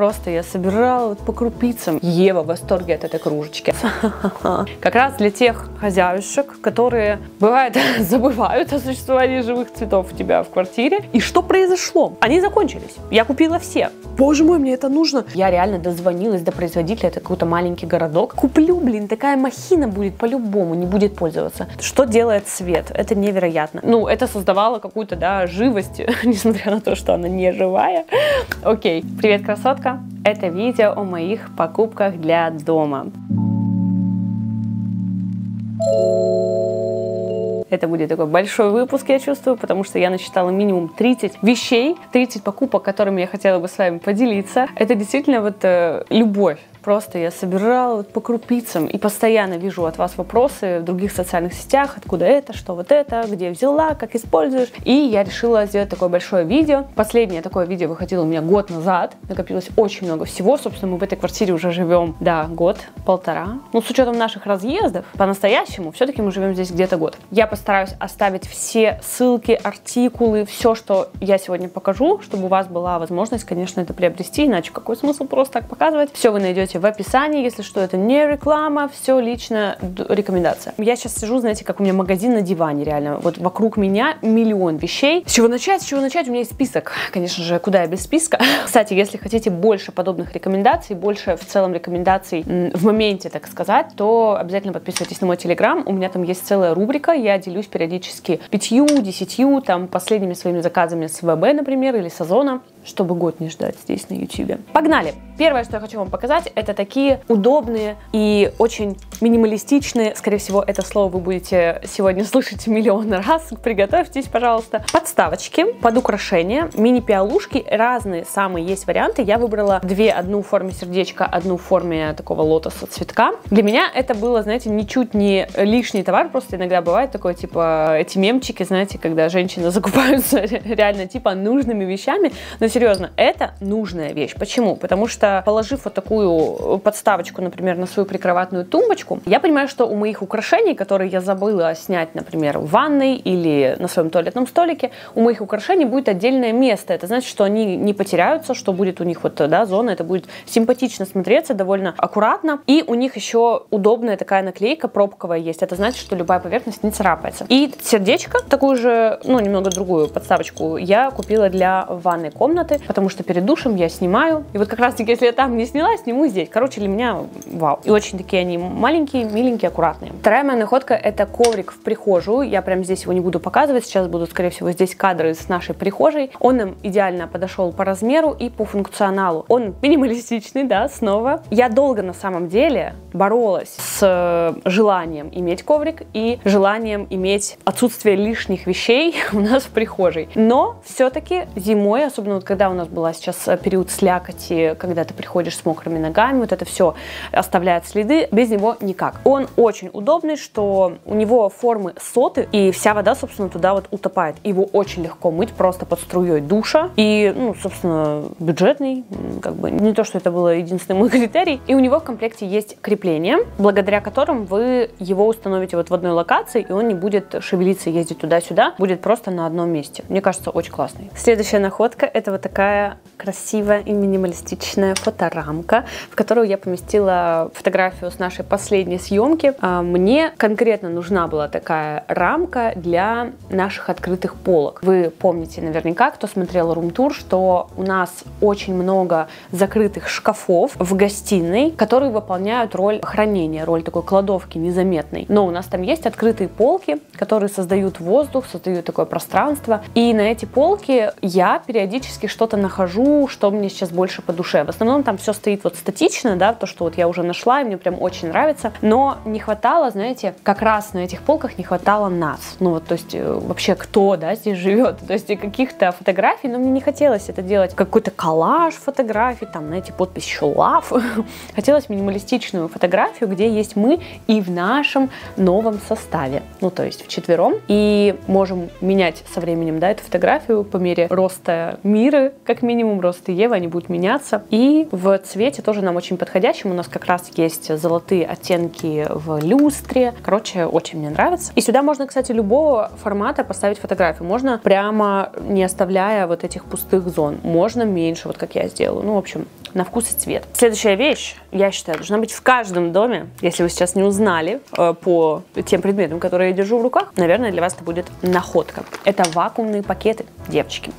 Просто я собирала вот по крупицам. Ева в восторге от этой кружечки. Как раз для тех хозяюшек, которые, бывает, забывают о существовании живых цветов у тебя в квартире. И что произошло? Они закончились. Я купила все. Боже мой, мне это нужно. Я реально дозвонилась до производителя. Это какой-то маленький городок. Куплю, блин, такая махина будет по-любому, не будет пользоваться. Что делает цвет? Это невероятно. Ну, это создавало какую-то, да, живость, несмотря на то, что она не живая. Окей. Привет, красотка. Это видео о моих покупках для дома. Это будет такой большой выпуск, я чувствую, потому что я насчитала минимум 30 вещей, 30 покупок, которыми я хотела бы с вами поделиться. Это действительно вот любовь. Просто я собирала вот по крупицам и постоянно вижу от вас вопросы в других социальных сетях, откуда это, что вот это, где взяла, как используешь. И я решила сделать такое большое видео. Последнее такое видео выходило у меня год назад. Накопилось очень много всего. Собственно, мы в этой квартире уже живем, да, год-полтора. Ну, с учетом наших разъездов, по-настоящему, все-таки мы живем здесь где-то год. Я постараюсь оставить все ссылки, артикулы, все, что я сегодня покажу, чтобы у вас была возможность, конечно, это приобрести. Иначе какой смысл просто так показывать? Все вы найдете в описании, если что, это не реклама, все лично рекомендация. Я сейчас сижу, знаете, как у меня магазин на диване, реально, вот вокруг меня миллион вещей. С чего начать, у меня есть список, конечно же, куда я без списка. Кстати, если хотите больше подобных рекомендаций, больше в целом рекомендаций в моменте, так сказать, то обязательно подписывайтесь на мой телеграм, у меня там есть целая рубрика, я делюсь периодически 5-10, там, последними своими заказами с ВБ, например, или с Озона, чтобы год не ждать здесь на ютубе. Погнали! Первое, что я хочу вам показать, это такие удобные и очень минималистичные, скорее всего, это слово вы будете сегодня слышать миллион раз, приготовьтесь, пожалуйста, подставочки под украшения, мини-пиалушки, разные самые есть варианты, я выбрала две, одну в форме сердечка, одну в форме такого лотоса цветка. Для меня это было, знаете, ничуть не лишний товар, просто иногда бывает такое, типа, эти мемчики, знаете, когда женщины закупаются реально, типа, нужными вещами, но серьезно, это нужная вещь. Почему? Потому что, положив вот такую подставочку, например, на свою прикроватную тумбочку, я понимаю, что у моих украшений, которые я забыла снять, например, в ванной или на своем туалетном столике, у моих украшений будет отдельное место. Это значит, что они не потеряются, что будет у них вот, да, зона, это будет симпатично смотреться, довольно аккуратно. И у них еще удобная такая наклейка пробковая есть. Это значит, что любая поверхность не царапается. И сердечко, такую же, ну, немного другую подставочку я купила для ванной комнаты, потому что перед душем я снимаю. И вот как раз-таки, если я там не сняла, сниму здесь. Короче, для меня вау. И очень такие они маленькие, миленькие, аккуратные. Вторая моя находка — это коврик в прихожую. Я прям здесь его не буду показывать. Сейчас будут, скорее всего, здесь кадры с нашей прихожей. Он нам идеально подошел по размеру и по функционалу. Он минималистичный, да, снова. Я долго, на самом деле, боролась с желанием иметь коврик и желанием иметь отсутствие лишних вещей у нас в прихожей. Но все-таки зимой, особенно вот когда у нас была сейчас период слякоти, когда ты приходишь с мокрыми ногами, вот это все оставляет следы, без него никак. Он очень удобный, что у него формы соты, и вся вода, собственно, туда вот утопает. Его очень легко мыть просто под струей душа. И, ну, собственно, бюджетный, как бы не то, что это было единственный мой критерий. И у него в комплекте есть крепление, благодаря которым вы его установите вот в одной локации, и он не будет шевелиться, ездить туда-сюда, будет просто на одном месте. Мне кажется, очень классный. Следующая находка — это вот такая красивая и минималистичная фоторамка, в которую я поместила фотографию с нашей последней съемки. Мне конкретно нужна была такая рамка для наших открытых полок. Вы помните наверняка, кто смотрел рум-тур, что у нас очень много закрытых шкафов в гостиной, которые выполняют роль хранения, роль такой кладовки незаметной. Но у нас там есть открытые полки, которые создают воздух, создают такое пространство. И на эти полки я периодически что-то нахожу, что мне сейчас больше по душе. В основном там все стоит вот статично, да, то, что вот я уже нашла, и мне прям очень нравится, но не хватало, знаете, как раз на этих полках не хватало нас, ну вот, то есть вообще кто, да, здесь живет, то есть каких-то фотографий, но мне не хотелось это делать, какой-то коллаж фотографий, там, знаете, подпись «Love», хотелось минималистичную фотографию, где есть мы и в нашем новом составе, ну, то есть вчетвером, и можем менять со временем, да, эту фотографию по мере роста Миры, как минимум, роста Евы, они будут меняться, и И в цвете тоже нам очень подходящим. У нас как раз есть золотые оттенки в люстре. Короче, очень мне нравится. И сюда можно, кстати, любого формата поставить фотографию. Можно прямо не оставляя вот этих пустых зон. Можно меньше, вот как я сделаю. Ну, в общем, на вкус и цвет. Следующая вещь, я считаю, должна быть в каждом доме. Если вы сейчас не узнали по тем предметам, которые я держу в руках, наверное, для вас это будет находка. Это вакуумные пакеты, девочки.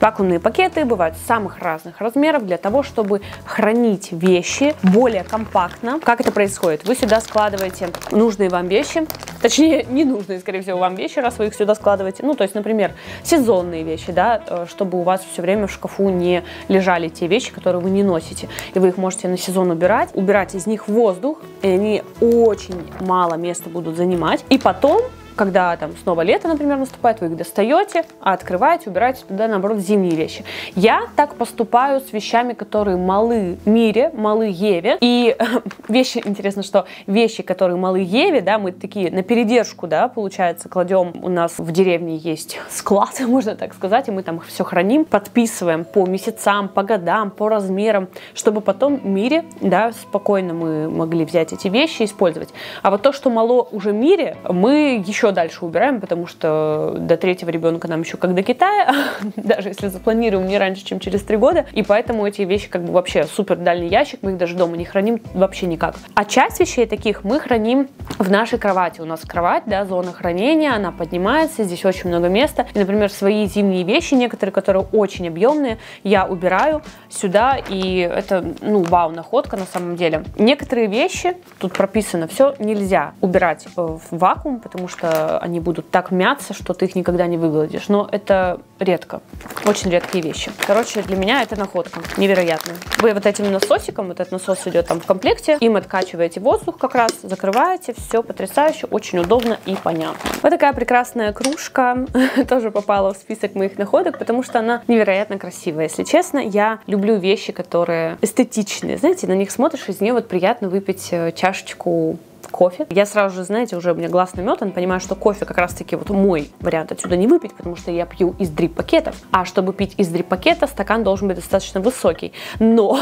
Вакуумные пакеты бывают самых разных размеров для того, чтобы хранить вещи более компактно. Как это происходит? Вы сюда складываете нужные вам вещи, точнее, ненужные, скорее всего, вам вещи, раз вы их сюда складываете. Ну, то есть, например, сезонные вещи, да, чтобы у вас все время в шкафу не лежали те вещи, которые вы не носите. И вы их можете на сезон убирать из них воздух, и они очень мало места будут занимать. И потом, когда там снова лето, например, наступает, вы их достаете, открываете, убираете туда, наоборот, зимние вещи. Я так поступаю с вещами, которые малы Мире, малы Еве. И вещи, интересно, что вещи, которые малы Еве, да, мы такие на передержку, да, получается, кладем. У нас в деревне есть склад, можно так сказать, и мы там все храним, подписываем по месяцам, по годам, по размерам, чтобы потом Мире, да, спокойно мы могли взять эти вещи и использовать. А вот то, что мало уже Мире, мы еще дальше убираем, потому что до третьего ребенка нам еще как до Китая, даже если запланируем не раньше, чем через 3 года, и поэтому эти вещи как бы вообще супер дальний ящик, мы их даже дома не храним вообще никак. А часть вещей таких мы храним в нашей кровати. У нас кровать, да, зона хранения, она поднимается, здесь очень много места. И, например, свои зимние вещи, некоторые, которые очень объемные, я убираю сюда, и это, ну, вау, находка на самом деле. Некоторые вещи, тут прописано все, нельзя убирать в вакуум, потому что они будут так мяться, что ты их никогда не выгладишь. Но это редко. Очень редкие вещи. Короче, для меня это находка. Невероятная. Вы вот этим насосиком, вот этот насос идет там в комплекте, им откачиваете воздух как раз, закрываете, все потрясающе, очень удобно и понятно. Вот такая прекрасная кружка тоже попала в список моих находок, потому что она невероятно красивая. Если честно, я люблю вещи, которые эстетичные. Знаете, на них смотришь, из нее вот приятно выпить чашечку кофе. Я сразу же, знаете, уже у меня глаз наметан, понимаю, что кофе как раз-таки вот мой вариант отсюда не выпить, потому что я пью из дрип-пакетов. А чтобы пить из дрип-пакета, стакан должен быть достаточно высокий. Но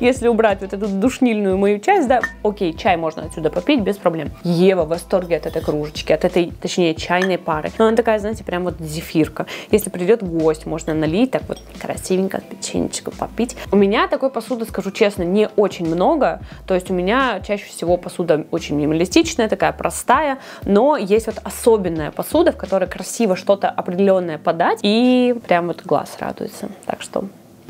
если убрать вот эту душнильную мою часть, да, окей, чай можно отсюда попить без проблем. Ева в восторге от этой кружечки, от этой, точнее, чайной пары. Но она такая, знаете, прям вот зефирка. Если придет гость, можно налить, так вот красивенько печенечку попить. У меня такой посуды, скажу честно, не очень много. То есть у меня чаще всего посуда очень минималистичная, такая простая, но есть вот особенная посуда, в которой красиво что-то определенное подать, и прям вот глаз радуется. Так что...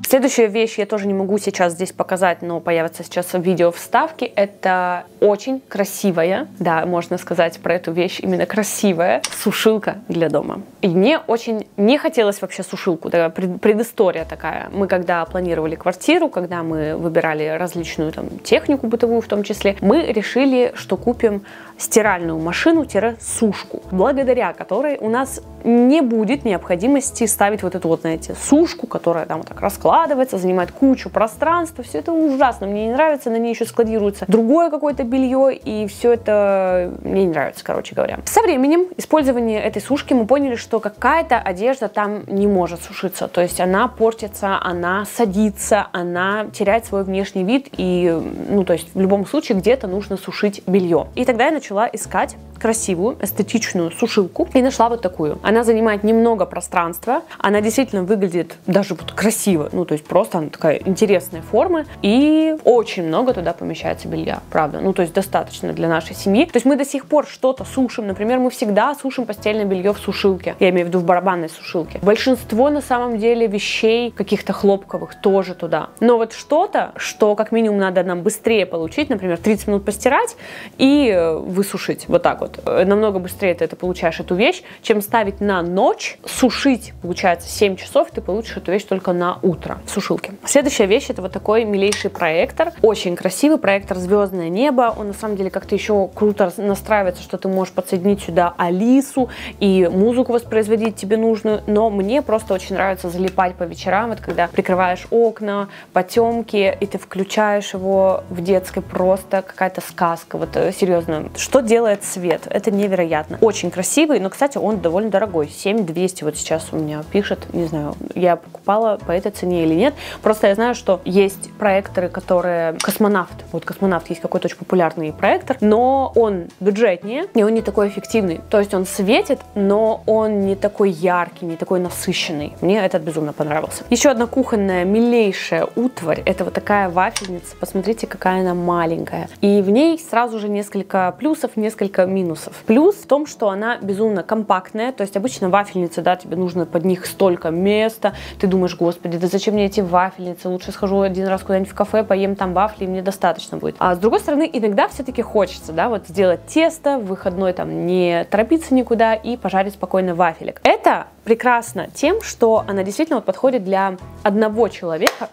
Следующая вещь я тоже не могу сейчас здесь показать, но появится сейчас в видео вставки. Это очень красивая, да, можно сказать про эту вещь именно красивая, сушилка для дома. И мне очень не хотелось вообще сушилку, такая предыстория такая. Мы когда планировали квартиру, когда мы выбирали различную там технику бытовую в том числе, мы решили, что купим стиральную машину-сушку, благодаря которой у нас не будет необходимости ставить вот эту вот, знаете, сушку, которая там вот так раскладывается, занимает кучу пространства, все это ужасно, мне не нравится, на ней еще складируется другое какое-то белье, и все это мне не нравится, короче говоря. Со временем использования этой сушки мы поняли, что какая-то одежда там не может сушиться, то есть она портится, она садится, она теряет свой внешний вид, и, ну, то есть в любом случае где-то нужно сушить белье. И тогда я начала искать красивую, эстетичную сушилку и нашла вот такую. Она занимает немного пространства, она действительно выглядит даже вот красиво, ну, то есть просто она такая интересной формы, и очень много туда помещается белья, правда, ну, то есть достаточно для нашей семьи. То есть мы до сих пор что-то сушим, например, мы всегда сушим постельное белье в сушилке, я имею в виду в барабанной сушилке. Большинство, на самом деле, вещей каких-то хлопковых тоже туда. Но вот что-то, что как минимум надо нам быстрее получить, например, 30 минут постирать и высушить, вот так вот. Намного быстрее ты это получаешь, эту вещь, чем ставить на ночь, сушить, получается, 7 часов, ты получишь эту вещь только на утро. В сушилке. Следующая вещь — это вот такой милейший проектор. Очень красивый проектор «Звездное небо». Он на самом деле как-то еще круто настраивается, что ты можешь подсоединить сюда Алису и музыку воспроизводить тебе нужную. Но мне просто очень нравится залипать по вечерам, вот когда прикрываешь окна, потемки, и ты включаешь его в детской, просто какая-то сказка. Вот серьезно, что делает свет? Это невероятно. Очень красивый, но, кстати, он довольно дорогой. 7200 вот сейчас у меня пишет, не знаю, я покупала по этой цене. стране или нет. Просто я знаю, что есть проекторы, которые... Космонавт. Вот космонавт есть какой-то очень популярный проектор, но он бюджетнее, и он не такой эффективный. То есть он светит, но он не такой яркий, не такой насыщенный. Мне этот безумно понравился. Еще одна кухонная, милейшая утварь. Это вот такая вафельница. Посмотрите, какая она маленькая. И в ней сразу же несколько плюсов, несколько минусов. Плюс в том, что она безумно компактная. То есть обычно вафельницы, да, тебе нужно под них столько места. Ты думаешь, господи, да зачем мне эти вафельницы? Лучше схожу один раз куда-нибудь в кафе, поем там вафли, и мне достаточно будет. А с другой стороны, иногда все-таки хочется, да, вот сделать тесто, в выходной там не торопиться никуда и пожарить спокойно вафелек. Это прекрасно тем, что она действительно вот подходит для одного человека.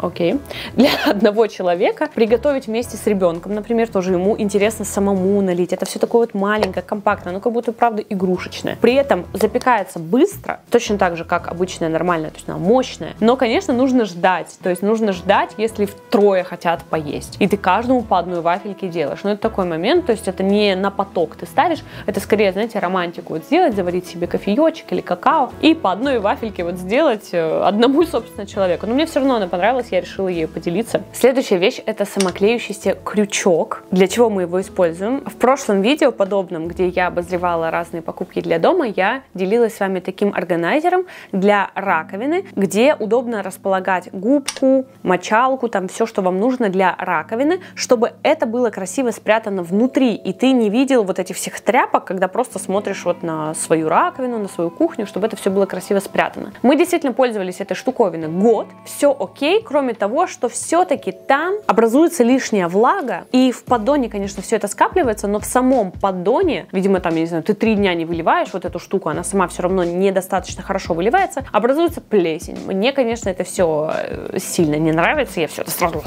Окей. Для одного человека приготовить вместе с ребенком, например, тоже ему интересно самому налить. Это все такое вот маленькое, компактное, ну как будто, правда, игрушечное. При этом запекается быстро, точно так же, как обычная нормальная, то есть она мощная. Но, конечно, нужно ждать. То есть нужно ждать, если втрое хотят поесть. И ты каждому по одной вафельке делаешь. Но это такой момент, то есть это не на поток ты ставишь, это скорее, знаете, романтику вот сделать, заварить себе кофеечек или какао и по одной вафельке вот сделать одному, собственно, человеку. Но мне все равно она понравилась, я решила ею поделиться. Следующая вещь — это самоклеющийся крючок. Для чего мы его используем? В прошлом видео подобном, где я обозревала разные покупки для дома, я делилась с вами таким органайзером для раковины, где удобно располагать губку, мочалку, там все, что вам нужно для раковины, чтобы это было красиво спрятано внутри, и ты не видел вот этих всех тряпок, когда просто смотришь вот на свою раковину, на свою кухню, чтобы это все было красиво спрятано. Мы действительно пользовались этой штуковиной год, все окей, кроме того, что все-таки там образуется лишняя влага, и в поддоне, конечно, все это скапливается, но в самом поддоне, видимо, там, я не знаю, ты 3 дня не выливаешь вот эту штуку, она сама все равно недостаточно хорошо выливается, образуется плесень. Мне, конечно, это все сильно не нравится, я все это сразу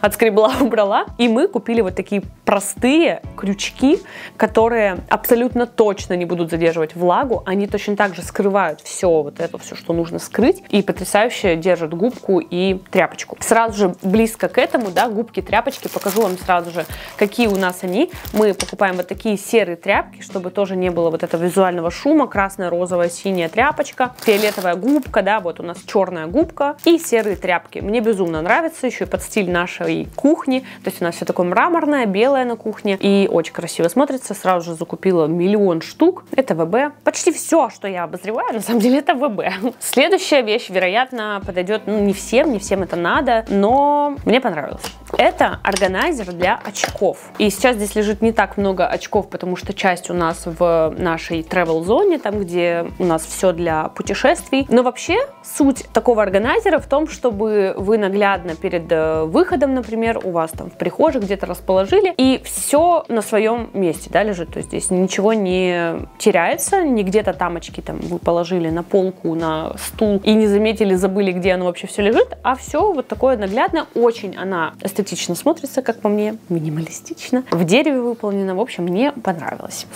отскребла, убрала, и мы купили вот такие простые крючки, которые абсолютно точно не будут задерживать влагу, они точно так же скрывают все вот это, все, что нужно скрыть, и потрясающе держат губку и тряпочку. Сразу же близко к этому, да, губки, тряпочки, покажу вам сразу же, какие у нас они. Мы покупаем вот такие серые тряпки, чтобы тоже не было вот этого визуального шума. Красная, розовая, синяя тряпочка, фиолетовая губка, да, вот у нас черная губка и серые тряпки. Мне безумно нравится, еще и под стиль нашей кухни, то есть у нас все такое мраморное, белое на кухне и очень красиво смотрится. Сразу же закупила 1 000 000 штук. Это ВБ. Почти все, что я обозреваю, на самом деле это ВБ. Следующая вещь, вероятно, подойдет, ну, не всем это надо, но мне понравилось. Это органайзер для очков. И сейчас здесь лежит не так много очков, потому что часть у нас в нашей travel-зоне, там, где у нас все для путешествий. Но вообще суть такого органайзера в том, чтобы вы наглядно перед выходом, например, у вас там в прихожей где-то расположили, и все на своем месте, да, лежит. То есть здесь ничего не теряется, не где-то там очки там вы положили на полку, на стул и не заметили, забыли, где оно вообще все лежит, а все вот такое наглядно. Очень она эстетично смотрится, как по мне, минималистично. В дереве выполнено, в общем, мне понравилось.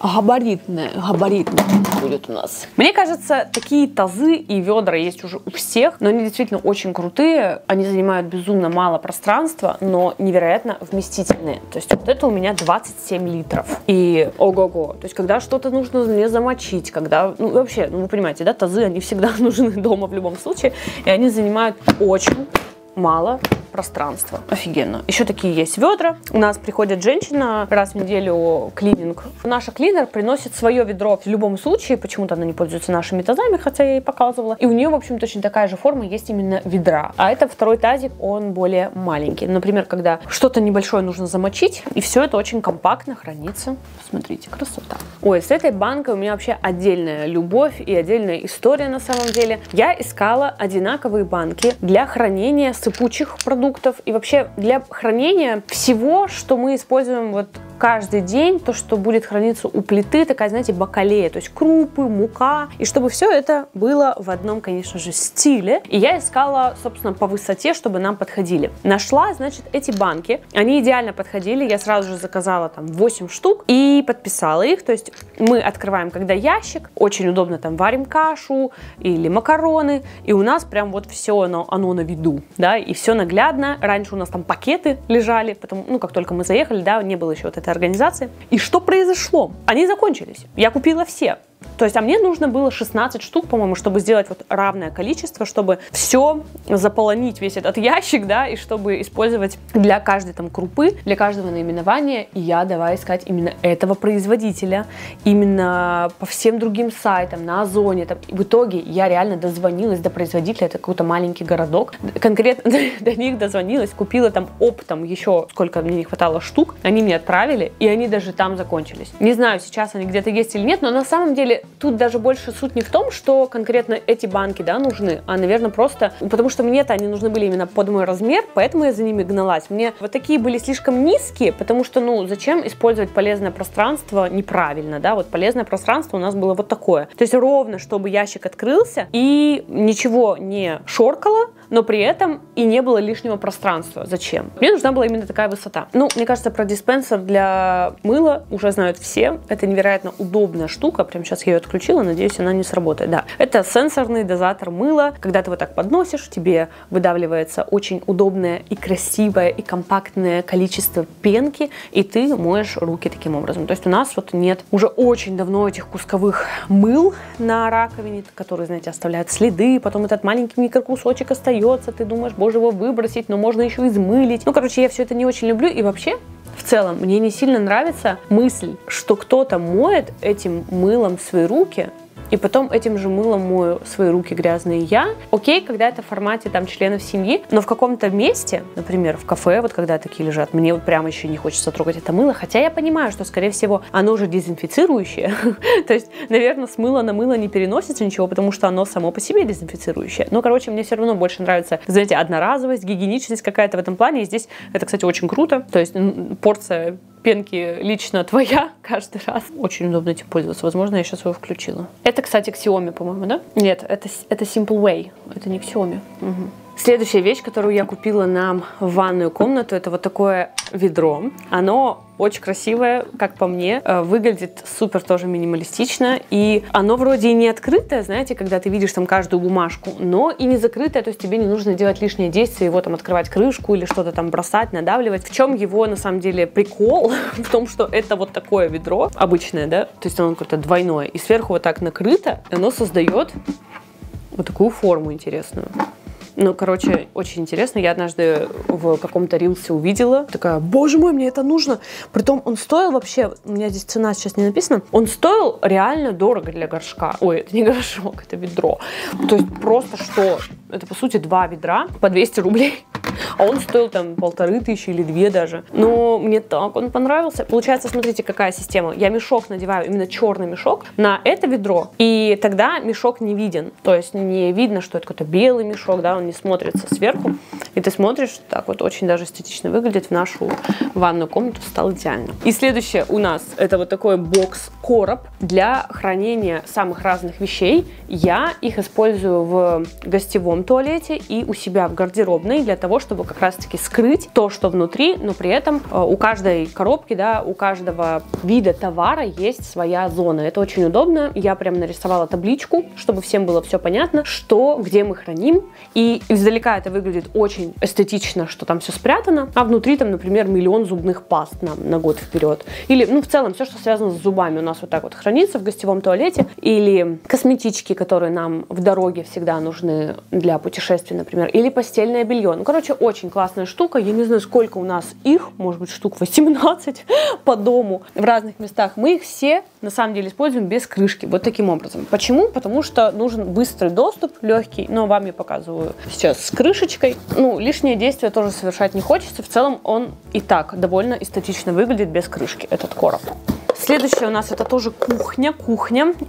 Габаритная будет у нас. Мне кажется, такие тазы и ведра есть уже у всех, но они действительно очень крутые, они занимают безумно мало пространства, но невероятно вместительные. То есть вот это у меня 27 литров. И ого-го, то есть когда что-то нужно не замочить, когда, ну вообще, ну вы понимаете, да, тазы, они всегда нужны дома в любом случае, и они занимают очень мало пространства. Офигенно. Еще такие есть ведра. У нас приходит женщина раз в неделю клининг. Наша клинер приносит свое ведро в любом случае. Почему-то она не пользуется нашими тазами, хотя я ей показывала. И у нее, в общем, точно такая же форма есть именно ведра. А это второй тазик, он более маленький. Например, когда что-то небольшое нужно замочить, и все это очень компактно хранится. Посмотрите, красота. Ой, с этой банкой у меня вообще отдельная любовь и отдельная история на самом деле. Я искала одинаковые банки для хранения сыпучих продуктов и вообще для хранения всего, что мы используем вот каждый день, то, что будет храниться у плиты, такая, знаете, бакалея, то есть крупы, мука, и чтобы все это было в одном, конечно же, стиле. И я искала, собственно, по высоте, чтобы нам подходили. Нашла, значит, эти банки, они идеально подходили, я сразу же заказала там 8 штук и подписала их, то есть мы открываем, когда ящик, очень удобно там варим кашу или макароны, и у нас прям вот все оно на виду, да, и все наглядно. Раньше у нас там пакеты лежали, потом, ну, как только мы заехали, да, не было еще вот этой организации. И что произошло? Они закончились. Я купила все. То есть, а мне нужно было 16 штук, по-моему, чтобы сделать вот равное количество, чтобы все заполонить, весь этот ящик, да, и чтобы использовать для каждой там крупы, для каждого наименования. И я давай искать именно этого производителя, именно по всем другим сайтам, на Озоне. Там. И в итоге я реально дозвонилась до производителя, это какой-то маленький городок. Конкретно до них дозвонилась, купила там оптом еще, сколько мне не хватало штук. Они мне отправили, и они даже там закончились. Не знаю, сейчас они где-то есть или нет, но на самом деле... Тут даже больше суть не в том, что конкретно эти банки, да, нужны, а, наверное, просто... Потому что мне-то они нужны были именно под мой размер, поэтому я за ними гналась. Мне вот такие были слишком низкие, потому что, ну, зачем использовать полезное пространство неправильно, да? Вот полезное пространство у нас было вот такое. То есть ровно, чтобы ящик открылся и ничего не шоркало, но при этом и не было лишнего пространства. Зачем? Мне нужна была именно такая высота. Ну, мне кажется, про диспенсер для мыла уже знают все. Это невероятно удобная штука. Прямо сейчас я ее отключила, надеюсь, она не сработает. Да, это сенсорный дозатор мыла. Когда ты вот так подносишь, тебе выдавливается очень удобное и красивое и компактное количество пенки, и ты моешь руки таким образом. То есть у нас вот нет уже очень давно этих кусковых мыл на раковине, которые, знаете, оставляют следы, потом этот маленький микрокусочек остается. Ты думаешь, боже, его выбросить, но можно еще измылить. Ну, короче, я все это не очень люблю. И вообще, в целом, мне не сильно нравится мысль, что кто-то моет этим мылом свои руки, и потом этим же мылом мою свои руки грязные я. Окей, когда это в формате там членов семьи, но в каком-то месте, например, в кафе, вот когда такие лежат, мне вот прямо еще не хочется трогать это мыло, хотя я понимаю, что, скорее всего, оно уже дезинфицирующее. То есть, наверное, с мыла на мыло не переносится ничего, потому что оно само по себе дезинфицирующее. Но, короче, мне все равно больше нравится, знаете, одноразовость, гигиеничность какая-то в этом плане. И здесь это, кстати, очень круто. То есть порция... пенки лично твоя каждый раз. Очень удобно этим пользоваться. Возможно, я сейчас его включила. Это, кстати, Xiaomi, по-моему, да? Нет, это Simple Way. Это не Xiaomi. Угу. Следующая вещь, которую я купила нам в ванную комнату, это вот такое ведро. Оно очень красивое, как по мне. Выглядит супер тоже минималистично. И оно вроде и не открытое, знаете, когда ты видишь там каждую бумажку, но и не закрытое, то есть тебе не нужно делать лишнее действие, его там открывать крышку или что-то там бросать, надавливать. В чем его на самом деле прикол? В том, что это вот такое ведро, обычное, да? То есть оно какое-то двойное. И сверху вот так накрыто, оно создает вот такую форму интересную. Ну, короче, очень интересно. Я однажды в каком-то рилсе увидела. Такая, боже мой, мне это нужно. Притом он стоил вообще, у меня здесь цена сейчас не написана, он стоил реально дорого для горшка. Ой, это не горшок, это ведро. То есть просто что? Это, по сути, два ведра по 200 рублей. А он стоил там 1500 или 2 даже. Но мне так он понравился. Получается, смотрите, какая система. Я мешок надеваю, именно черный мешок, на это ведро. И тогда мешок не виден. То есть не видно, что это какой-то белый мешок, да, он не смотрится сверху. И ты смотришь, так вот очень даже эстетично выглядит. В нашу ванную комнату стало идеально. И следующее у нас это вот такой бокс-короб для хранения самых разных вещей. Я их использую в гостевом туалете и у себя в гардеробной для того, чтобы как раз-таки скрыть то, что внутри, но при этом у каждой коробки, да, у каждого вида товара есть своя зона. Это очень удобно. Я прям нарисовала табличку, чтобы всем было все понятно, что, где мы храним. И издалека это выглядит очень эстетично, что там все спрятано, а внутри там, например, миллион зубных паст на год вперед. Или, ну, в целом, все, что связано с зубами у нас вот так вот хранится в гостевом туалете. Или косметички, которые нам в дороге всегда нужны для путешествий, например. Или постельное белье. Ну, короче, очень классная штука. Я не знаю, сколько у нас их, может быть, штук 18 по дому в разных местах. Мы их все, на самом деле, используем без крышки. Вот таким образом. Почему? Потому что нужен быстрый доступ, легкий. Но вам я показываю сейчас с крышечкой. Ну, лишнее действие тоже совершать не хочется. В целом он и так довольно эстетично выглядит без крышки, этот короб. Следующее у нас это тоже кухня.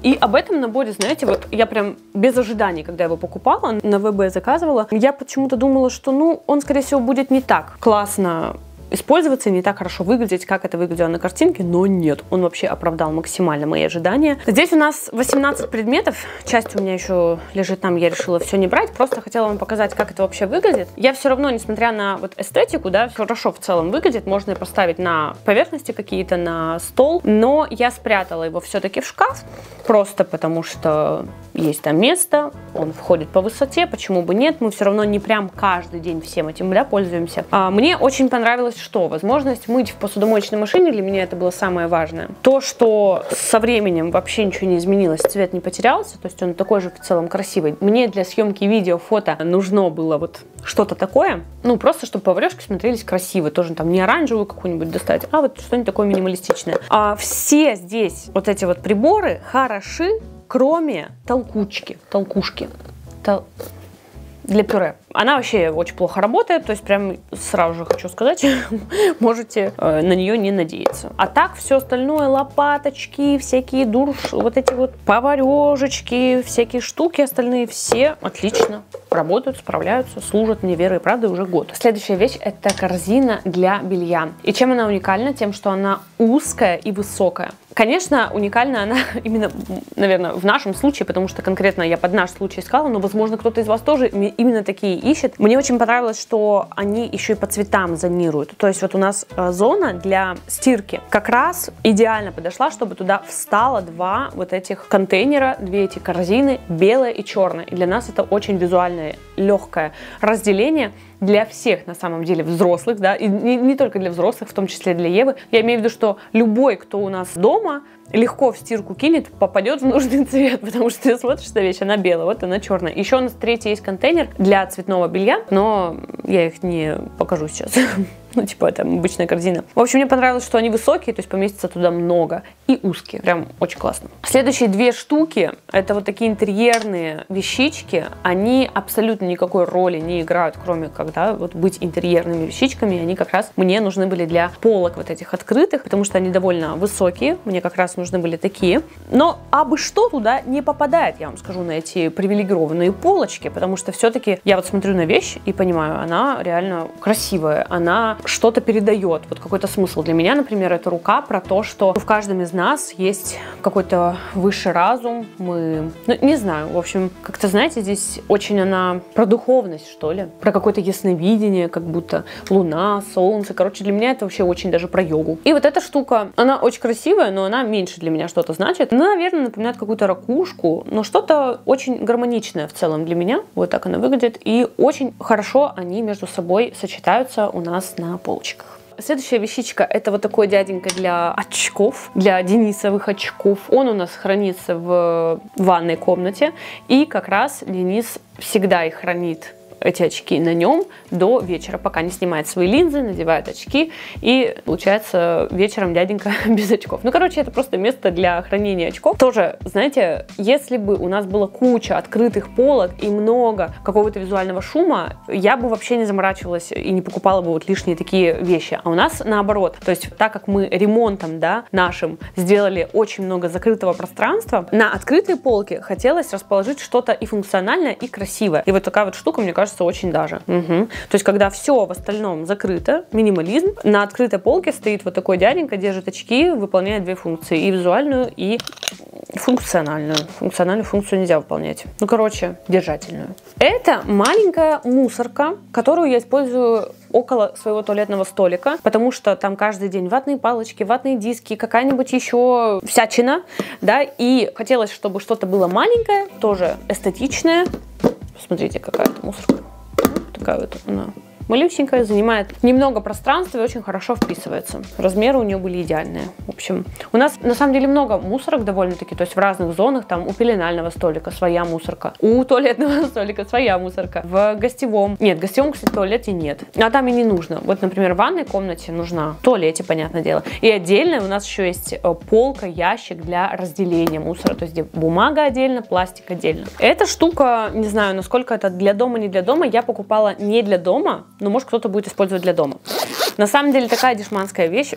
И об этом наборе, знаете, вот я прям без ожиданий, когда его покупала, на ВБ заказывала, я почему-то думала, что, ну, он, скорее всего, будет не так классно использоваться, не так хорошо выглядеть, как это выглядело на картинке, но нет, он вообще оправдал максимально мои ожидания. Здесь у нас 18 предметов, часть у меня еще лежит там, я решила все не брать, просто хотела вам показать, как это вообще выглядит. Я все равно, несмотря на вот эстетику, да, хорошо в целом выглядит, можно поставить на поверхности какие-то, на стол, но я спрятала его все-таки в шкаф, просто потому что есть там место, он входит по высоте, почему бы нет, мы все равно не прям каждый день всем этим, да, пользуемся. Мне очень понравилось, что? Возможность мыть в посудомоечной машине, для меня это было самое важное. То, что со временем вообще ничего не изменилось, цвет не потерялся, то есть он такой же в целом красивый. Мне для съемки видео, фото нужно было вот что-то такое, ну просто, чтобы поварешки смотрелись красиво, тоже там не оранжевую какую-нибудь достать, а вот что-нибудь такое минималистичное. А все здесь вот эти вот приборы хороши, кроме толкушки. Для пюре. Она вообще очень плохо работает, то есть прям сразу же хочу сказать, можете на нее не надеяться. А так все остальное, лопаточки, всякие вот эти вот поварежечки, всякие штуки остальные, все отлично работают, справляются, служат мне верой и правдой уже год. Следующая вещь — это корзина для белья. И чем она уникальна? Тем, что она узкая и высокая. Конечно, уникальна она именно, наверное, в нашем случае, потому что конкретно я под наш случай искала, но, возможно, кто-то из вас тоже именно такие ищет. Мне очень понравилось, что они еще и по цветам зонируют. То есть вот у нас зона для стирки как раз идеально подошла, чтобы туда встало два вот этих контейнера, две эти корзины, белая и черная. И для нас это очень визуальное, легкое разделение. Для всех, на самом деле, взрослых, да, и не только для взрослых, в том числе для Евы. Я имею в виду, что любой, кто у нас дома, легко в стирку кинет, попадет в нужный цвет, потому что ты смотришь на вещь, она белая, вот она черная. Еще у нас третий есть контейнер для цветного белья, но я их не покажу сейчас. Ну, типа, там обычная корзина. В общем, мне понравилось, что они высокие, то есть поместится туда много. И узкие. Прям очень классно. Следующие две штуки — это вот такие интерьерные вещички. Они абсолютно никакой роли не играют, кроме когда вот быть интерьерными вещичками. Они как раз мне нужны были для полок вот этих открытых, потому что они довольно высокие. Мне как раз нужны были такие. Но абы что туда не попадает, я вам скажу, на эти привилегированные полочки, потому что все-таки я вот смотрю на вещь и понимаю, она реально красивая, она что-то передает, вот какой-то смысл. Для меня, например, это рука про то, что в каждом из нас есть какой-то высший разум, мы, ну, не знаю, в общем, как-то, знаете, здесь очень она про духовность, что ли, про какое-то ясновидение, как будто луна, солнце, короче, для меня это вообще очень даже про йогу. И вот эта штука, она очень красивая, но она меньше для меня что-то значит, она, наверное, напоминает какую-то ракушку, но что-то очень гармоничное в целом для меня, вот так она выглядит, и очень хорошо они между собой сочетаются у нас на полочках. Следующая вещичка — это вот такой дяденька для очков, для денисовых очков. Он у нас хранится в ванной комнате, и как раз Денис всегда их хранит, эти очки, на нем до вечера, пока не снимает свои линзы, надевает очки, и получается вечером дяденька без очков. Ну, короче, это просто место для хранения очков. Тоже, знаете, если бы у нас была куча открытых полок и много какого-то визуального шума, я бы вообще не заморачивалась и не покупала бы вот лишние такие вещи. А у нас наоборот. То есть, так как мы ремонтом, да, нашим сделали очень много закрытого пространства, на открытые полки хотелось расположить что-то и функциональное, и красивое. И вот такая вот штука, мне кажется, очень даже. То есть, когда все в остальном закрыто, минимализм, на открытой полке стоит вот такой дяденька, держит очки, выполняет две функции, и визуальную, и функциональную. Функциональную функцию нельзя выполнять. Ну, короче, держательную. Это маленькая мусорка, которую я использую около своего туалетного столика, потому что там каждый день ватные палочки, ватные диски, какая-нибудь еще всячина, да, и хотелось, чтобы что-то было маленькое, тоже эстетичное. Смотрите, какая это мусорка. Такая вот она малюсенькая, занимает немного пространства и очень хорошо вписывается. Размеры у нее были идеальные. В общем, у нас на самом деле много мусорок довольно-таки, то есть в разных зонах, там у пеленального столика своя мусорка, у туалетного столика своя мусорка, в гостевом. Нет, в гостевом, кстати, в туалете нет. А там и не нужно. Вот, например, в ванной комнате нужна, в туалете, понятное дело. И отдельно у нас еще есть полка, ящик для разделения мусора, то есть где бумага отдельно, пластик отдельно. Эта штука, не знаю, насколько это для дома, не для дома, я покупала не для дома, но, может, кто-то будет использовать для дома. На самом деле, такая дешманская вещь,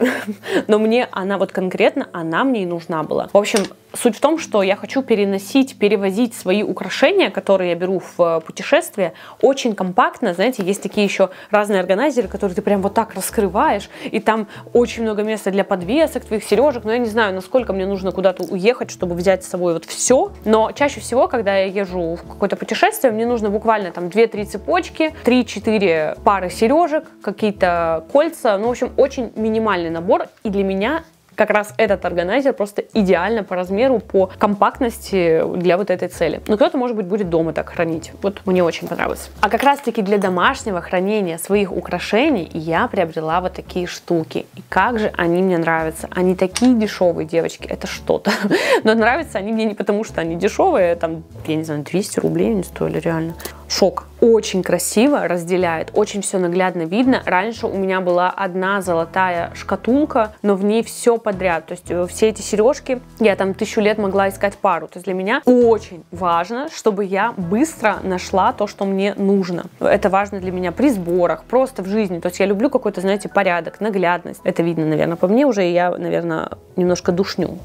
но мне она вот конкретно, она мне и нужна была. В общем, суть в том, что я хочу переносить, перевозить свои украшения, которые я беру в путешествие, очень компактно. Знаете, есть такие еще разные органайзеры, которые ты прям вот так раскрываешь, и там очень много места для подвесок, твоих сережек. Но я не знаю, насколько мне нужно куда-то уехать, чтобы взять с собой вот все. Но чаще всего, когда я езжу в какое-то путешествие, мне нужно буквально там 2-3 цепочки, 3-4 пары сережек, какие-то кольца. Ну, в общем, очень минимальный набор, и для меня как раз этот органайзер просто идеально по размеру, по компактности для вот этой цели. Но кто-то, может быть, будет дома так хранить. Вот мне очень понравилось. А как раз-таки для домашнего хранения своих украшений я приобрела вот такие штуки. И как же они мне нравятся. Они такие дешевые, девочки, это что-то. Но нравятся они мне не потому, что они дешевые, там, я не знаю, 200 рублей они стоили, реально. Шок. Очень красиво разделяет, очень все наглядно видно. Раньше у меня была одна золотая шкатулка, но в ней все подряд. То есть все эти сережки, я там 1000 лет могла искать пару. То есть для меня очень важно, чтобы я быстро нашла то, что мне нужно. Это важно для меня при сборах, просто в жизни. То есть я люблю какой-то, знаете, порядок, наглядность. Это видно, наверное, по мне уже, и я, наверное, немножко душню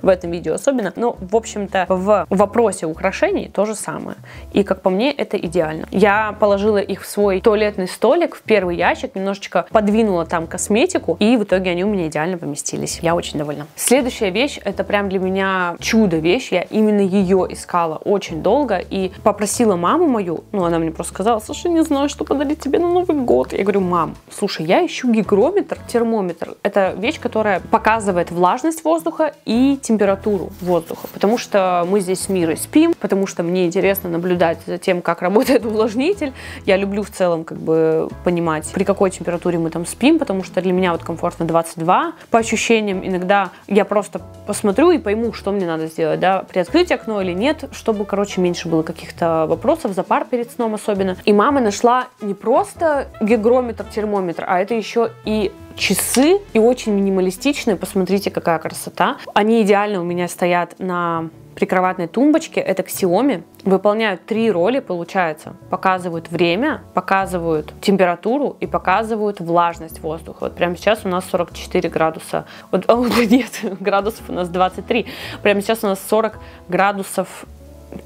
в этом видео особенно. Но, в общем-то, в вопросе украшений то же самое. И, как по мне, это идеально. Я положила их в свой туалетный столик, в первый ящик, немножечко подвинула там косметику, и в итоге они у меня идеально поместились. Я очень довольна. Следующая вещь, это прям для меня чудо-вещь. Я именно ее искала очень долго и попросила маму мою, ну, она мне просто сказала: слушай, не знаю, что подарить тебе на Новый год. Я говорю: мам, слушай, я ищу гигрометр, термометр. Это вещь, которая показывает влажность воздуха и температуру воздуха, потому что мы здесь с Мирой спим, потому что мне интересно наблюдать за тем, как работает увлажнитель. Я люблю в целом как бы понимать, при какой температуре мы там спим, потому что для меня вот комфортно 22 по ощущениям. Иногда я просто посмотрю и пойму, что мне надо сделать, да, приоткрыть окно или нет, чтобы, короче, меньше было каких-то вопросов, запар перед сном особенно. И мама нашла не просто гигрометр, термометр, а это еще и часы, и очень минималистичные. Посмотрите, какая красота. Они идеально у меня стоят на прикроватной тумбочке. Это Xiaomi. Выполняют 3 роли, получается. Показывают время, показывают температуру и показывают влажность воздуха. Вот прямо сейчас у нас 44 градуса. Вот, нет, градусов у нас 23. Прямо сейчас у нас 40 градусов.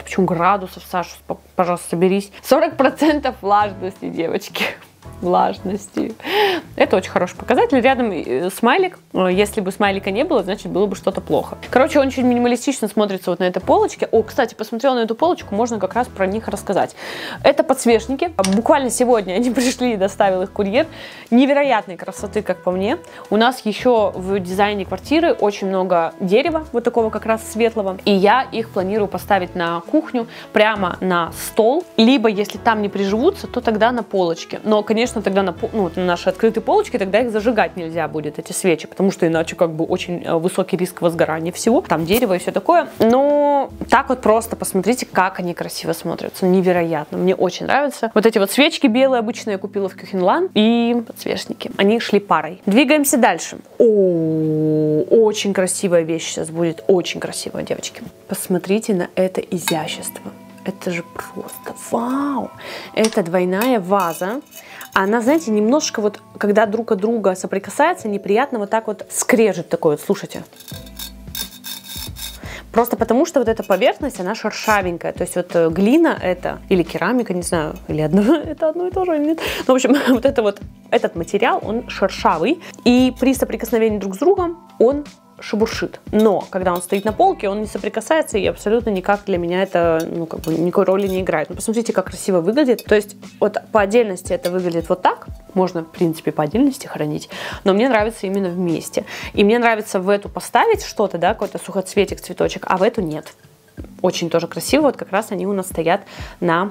Почему градусов, Саша? Пожалуйста, соберись. 40% влажности, девочки. Влажности. Это очень хороший показатель. Рядом смайлик. Если бы смайлика не было, значит, было бы что-то плохо. Короче, он очень минималистично смотрится вот на этой полочке. О, кстати, посмотрела на эту полочку, можно как раз про них рассказать. Это подсвечники. Буквально сегодня они пришли и доставил их курьер. Невероятной красоты, как по мне. У нас еще в дизайне квартиры очень много дерева, вот такого как раз светлого. И я их планирую поставить на кухню, прямо на стол. Либо, если там не приживутся, то тогда на полочке. Но, конечно, тогда на наши открытые полочки, тогда их зажигать нельзя будет, эти свечи, потому что иначе как бы очень высокий риск возгорания всего, там дерево и все такое. Но так вот просто посмотрите, как они красиво смотрятся, невероятно, мне очень нравятся. Вот эти вот свечки белые обычные я купила в Кюхинлан, и подсвечники, они шли парой. Двигаемся дальше. О, очень красивая вещь сейчас будет, очень красивая, девочки. Посмотрите на это изящество. Это же просто вау! Это двойная ваза. Она, знаете, немножко вот, когда друг от друга соприкасается, неприятно вот так вот скрежет такой вот, слушайте. Просто потому, что вот эта поверхность, она шершавенькая. То есть вот глина это, или керамика, не знаю, или одно, это одно и то же, или нет. Ну, в общем, вот, это вот этот материал, он шершавый. И при соприкосновении друг с другом он шебуршит. Но когда он стоит на полке, он не соприкасается, и абсолютно никак для меня это, ну, как бы никакой роли не играет. Но посмотрите, как красиво выглядит. То есть вот по отдельности это выглядит вот так. Можно, в принципе, по отдельности хранить. Но мне нравится именно вместе. И мне нравится в эту поставить что-то, да, какой-то сухоцветик, цветочек, а в эту нет. Очень тоже красиво. Вот как раз они у нас стоят на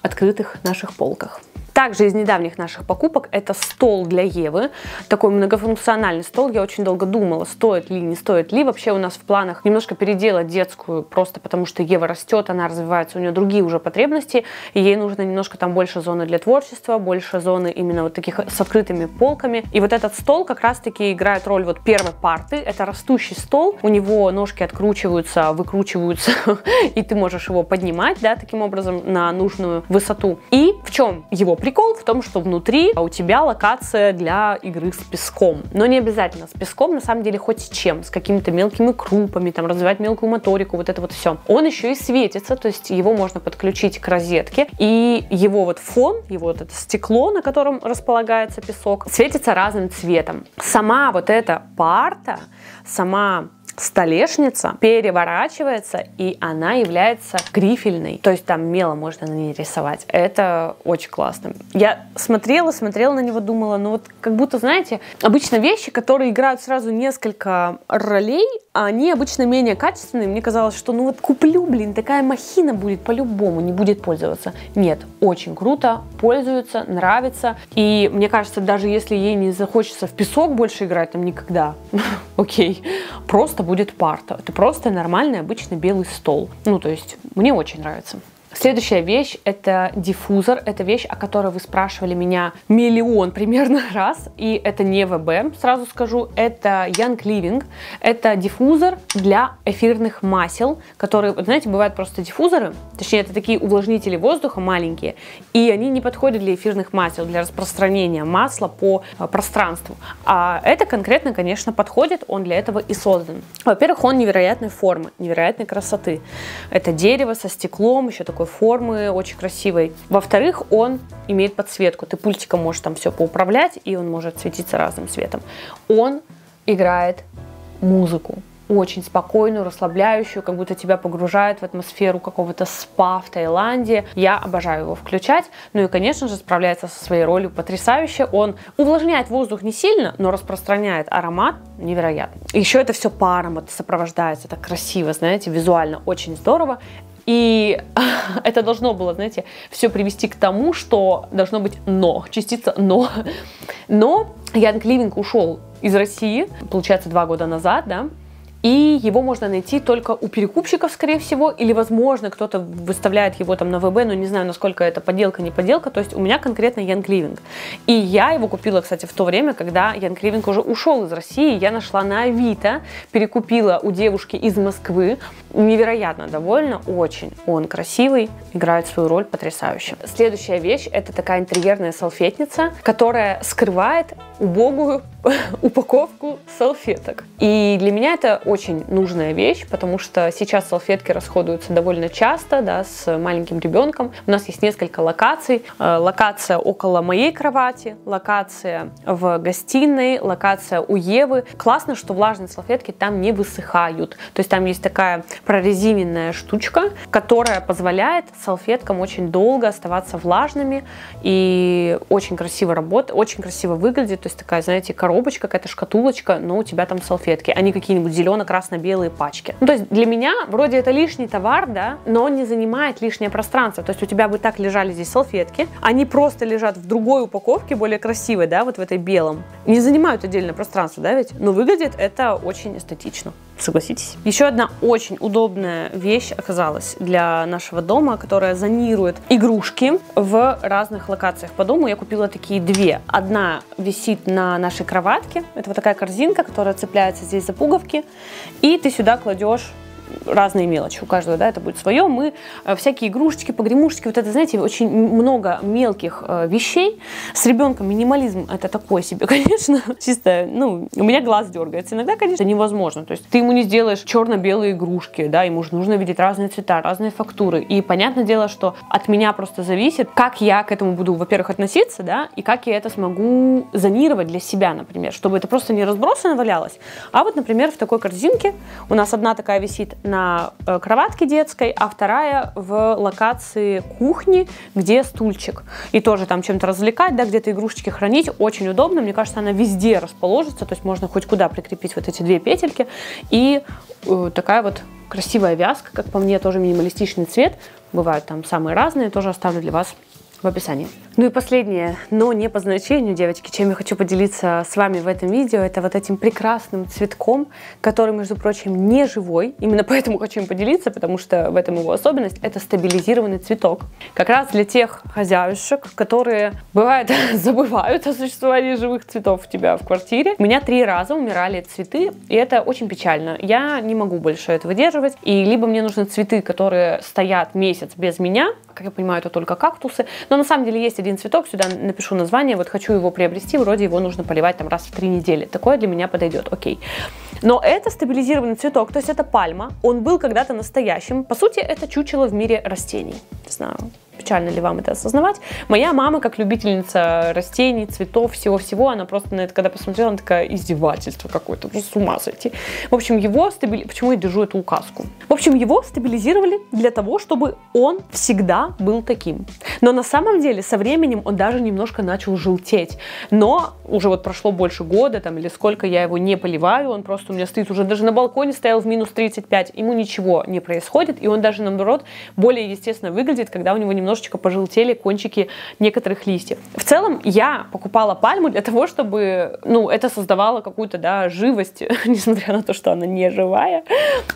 открытых наших полках. Также из недавних наших покупок это стол для Евы. Такой многофункциональный стол. Я очень долго думала, стоит ли, не стоит ли. Вообще у нас в планах немножко переделать детскую, просто потому что Ева растет, она развивается, у нее другие уже потребности. И ей нужно немножко там больше зоны для творчества, больше зоны именно вот таких с открытыми полками. И вот этот стол как раз-таки играет роль вот первой парты. Это растущий стол. У него ножки откручиваются, выкручиваются. И ты можешь его поднимать, да, таким образом на нужную высоту. И в чем его прикол? Прикол в том, что внутри у тебя локация для игры с песком. Но не обязательно с песком, на самом деле, хоть с чем. С какими-то мелкими крупами, там, развивать мелкую моторику, вот это вот все. Он еще и светится, то есть его можно подключить к розетке. И его вот фон, его вот это стекло, на котором располагается песок, светится разным цветом. Сама вот эта парта, сама столешница переворачивается, и она является грифельной. То есть там мелом можно на ней рисовать. Это очень классно. Я смотрела на него, думала, ну вот как будто, знаете, обычно вещи, которые играют сразу несколько ролей, они обычно менее качественные. Мне казалось, что ну вот куплю, блин, такая махина будет по-любому, не будет пользоваться. Нет, очень круто, пользуется, нравится. И мне кажется, даже если ей не захочется в песок больше играть, там никогда, окей, просто будет парта. Это просто нормальный обычный белый стол. Ну, то есть, мне очень нравится. Следующая вещь — это диффузор. Это вещь, о которой вы спрашивали меня миллион примерно раз. И это не ВБ, сразу скажу. Это Young Living. Это диффузор для эфирных масел, которые, вот знаете, бывают просто диффузоры. Точнее, это такие увлажнители воздуха маленькие. И они не подходят для эфирных масел, для распространения масла по пространству. А это конкретно, конечно, подходит. Он для этого и создан. Во-первых, он невероятной формы, невероятной красоты. Это дерево со стеклом, еще такое формы, очень красивой. Во-вторых, он имеет подсветку. Ты пультиком можешь там все поуправлять, и он может светиться разным цветом. Он играет музыку. Очень спокойную, расслабляющую, как будто тебя погружает в атмосферу какого-то спа в Таиланде. Я обожаю его включать. Ну и, конечно же, справляется со своей ролью потрясающе. Он увлажняет воздух не сильно, но распространяет аромат невероятно. Еще это все паром вот сопровождается так красиво, знаете, визуально очень здорово. И это должно было, знаете, все привести к тому, что должно быть «но», частица «но». Но Young Living ушел из России, получается, 2 года назад, да, и его можно найти только у перекупщиков, скорее всего, или, возможно, кто-то выставляет его там на ВБ, но не знаю, насколько это подделка, не подделка, то есть у меня конкретно Young Living. И я его купила, кстати, в то время, когда Young Living уже ушел из России, я нашла на Авито, перекупила у девушки из Москвы. Невероятно довольна, очень он красивый, играет свою роль потрясающе. Следующая вещь — это такая интерьерная салфетница, которая скрывает убогую упаковку салфеток. И для меня это очень нужная вещь, потому что сейчас салфетки расходуются довольно часто, да, с маленьким ребенком. У нас есть несколько локаций. Локация около моей кровати, локация в гостиной, локация у Евы. Классно, что влажные салфетки там не высыхают. То есть там есть такая прорезиненная штучка, которая позволяет салфеткам очень долго оставаться влажными и очень красиво работает, очень красиво выглядит. То есть такая, знаете, коробочка, какая-то шкатулочка, но у тебя там салфетки, а не какие-нибудь зелено-красно-белые пачки. Ну, то есть для меня вроде это лишний товар, да, но он не занимает лишнее пространство. То есть у тебя бы так лежали здесь салфетки, они просто лежат в другой упаковке, более красивой, да, вот в этой белом. Не занимают отдельное пространство, да, ведь? Но выглядит это очень эстетично. Согласитесь. Еще одна очень удобная вещь оказалась для нашего дома, которая зонирует игрушки в разных локациях по дому. Я купила такие две. Одна висит на нашей кроватке. Это вот такая корзинка, которая цепляется здесь за пуговки. И ты сюда кладешь разные мелочи. У каждого, да, это будет свое. Мы всякие игрушечки, погремушечки, вот это, знаете, очень много мелких вещей. С ребенком минимализм — это такое себе, конечно. Чисто, ну, у меня глаз дергается. Иногда, конечно, невозможно. То есть ты ему не сделаешь черно-белые игрушки, да, ему же нужно видеть разные цвета, разные фактуры. И понятное дело, что от меня просто зависит, как я к этому буду, во-первых, относиться, да, и как я это смогу зонировать для себя, например, чтобы это просто не разбросано валялось. А вот, например, в такой корзинке у нас одна такая висит на кроватке детской, а вторая в локации кухни, где стульчик. И тоже там чем-то развлекать, да, где-то игрушечки хранить. Очень удобно. Мне кажется, она везде расположится. То есть можно хоть куда прикрепить вот эти две петельки. И такая вот красивая вязка, как по мне, тоже минималистичный цвет. Бывают там самые разные. Тоже оставлю для вас в описании. Ну и последнее, но не по значению, девочки, чем я хочу поделиться с вами в этом видео, это вот этим прекрасным цветком, который, между прочим, не живой. Именно поэтому хочу им поделиться, потому что в этом его особенность. Это стабилизированный цветок. Как раз для тех хозяюшек, которые, бывает, забывают о существовании живых цветов у тебя в квартире. У меня 3 раза умирали цветы, и это очень печально. Я не могу больше это выдерживать. И либо мне нужны цветы, которые стоят месяц без меня, как я понимаю, это только кактусы. Но на самом деле есть один цветок, сюда напишу название, вот хочу его приобрести, вроде его нужно поливать там раз в 3 недели. Такое для меня подойдет, окей. Но это стабилизированный цветок, то есть это пальма, он был когда-то настоящим. По сути, это чучело в мире растений. Не знаю, печально ли вам это осознавать. Моя мама, как любительница растений, цветов, всего-всего, она просто на это, когда посмотрела, она такая: издевательство какое-то, с ума сойти. В общем, его стабилизировали. Почему я держу эту указку? В общем, его стабилизировали для того, чтобы он всегда был таким. Но на самом деле со временем он даже немножко начал желтеть. Но уже вот прошло больше года там, или сколько я его не поливаю, он просто у меня стоит, уже даже на балконе стоял в минус 35, ему ничего не происходит, и он даже, наоборот, более естественно выглядит, когда у него немножечко пожелтели кончики некоторых листьев. В целом, я покупала пальму для того, чтобы, ну, это создавало какую-то, да, живость, несмотря на то, что она не живая,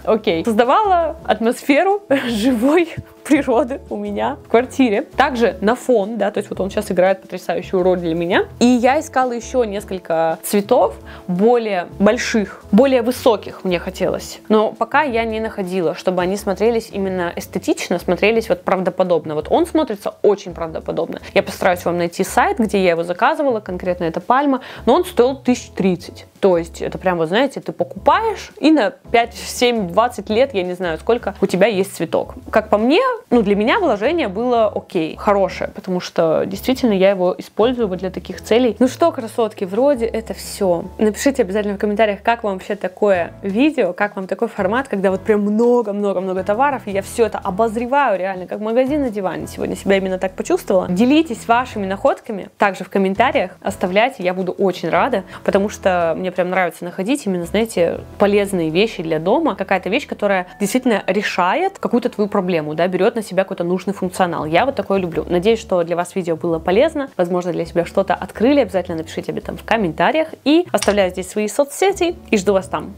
окей, создавала атмосферу живой природы у меня в квартире. Также на фон, да, то есть вот он сейчас играет потрясающую роль для меня. И я искала еще несколько цветов, более больших, более высоких мне хотелось. Но пока я не находила, чтобы они смотрелись именно эстетично, смотрелись вот правдоподобно. Вот он смотрится очень правдоподобно. Я постараюсь вам найти сайт, где я его заказывала, конкретно это пальма, но он стоил 1030. То есть это прям, вы знаете, ты покупаешь, и на 5, 7, 20 лет, я не знаю, сколько у тебя есть цветок. Как по мне, ну, для меня вложение было окей, хорошее, потому что действительно я его использую вот для таких целей. Ну что, красотки, вроде это все. Напишите обязательно в комментариях, как вам вообще такое видео, как вам такой формат, когда вот прям много-много-много товаров, и я все это обозреваю реально, как магазин на диване. Сегодня себя именно так почувствовала. Делитесь вашими находками, также в комментариях оставляйте, я буду очень рада, потому что мне прям нравится находить именно, знаете, полезные вещи для дома, какая-то вещь, которая действительно решает какую-то твою проблему, да, берет на себя какой-то нужный функционал. Я вот такое люблю. Надеюсь, что для вас видео было полезно, возможно, для себя что-то открыли, обязательно напишите об этом в комментариях, и оставляю здесь свои соцсети и жду вас там.